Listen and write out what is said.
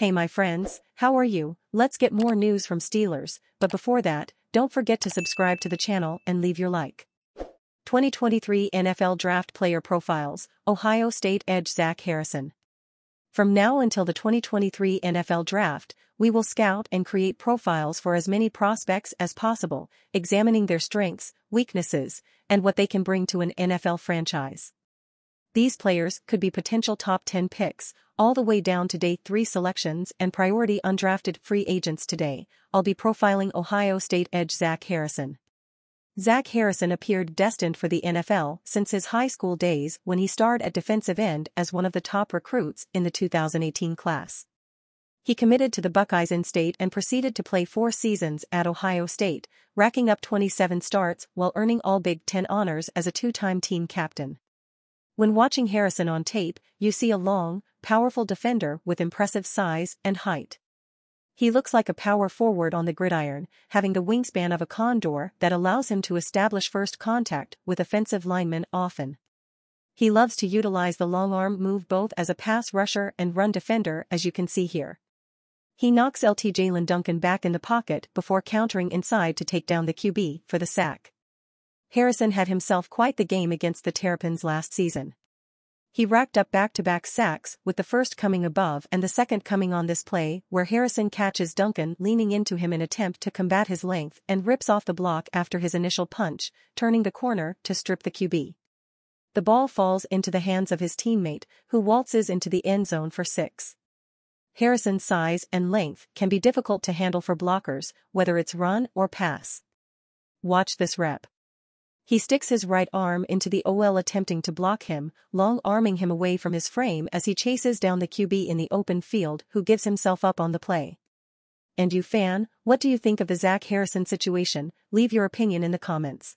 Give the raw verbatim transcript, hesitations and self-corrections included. Hey my friends, how are you? Let's get more news from Steelers, but before that, don't forget to subscribe to the channel and leave your like. twenty twenty-three N F L Draft Player Profiles, Ohio State edge Zach Harrison. From now until the twenty twenty-three N F L Draft, we will scout and create profiles for as many prospects as possible, examining their strengths, weaknesses, and what they can bring to an N F L franchise. These players could be potential top ten picks, all the way down to day three selections and priority undrafted free agents today. I'll be profiling Ohio State edge Zach Harrison. Zach Harrison appeared destined for the N F L since his high school days when he starred at defensive end as one of the top recruits in the two thousand eighteen class. He committed to the Buckeyes in-state and proceeded to play four seasons at Ohio State, racking up twenty-seven starts while earning all Big Ten honors as a two-time team captain. When watching Harrison on tape, you see a long, powerful defender with impressive size and height. He looks like a power forward on the gridiron, having the wingspan of a condor that allows him to establish first contact with offensive linemen often. He loves to utilize the long arm move both as a pass rusher and run defender, as you can see here. He knocks L T Jalen Duncan back in the pocket before countering inside to take down the Q B for the sack. Harrison had himself quite the game against the Terrapins last season. He racked up back-to-back sacks, with the first coming above and the second coming on this play where Harrison catches Duncan leaning into him in attempt to combat his length and rips off the block after his initial punch, turning the corner to strip the Q B. The ball falls into the hands of his teammate, who waltzes into the end zone for six. Harrison's size and length can be difficult to handle for blockers, whether it's run or pass. Watch this rep. He sticks his right arm into the O L attempting to block him, long-arming him away from his frame as he chases down the Q B in the open field, who gives himself up on the play. And you fan, what do you think of the Zach Harrison situation? Leave your opinion in the comments.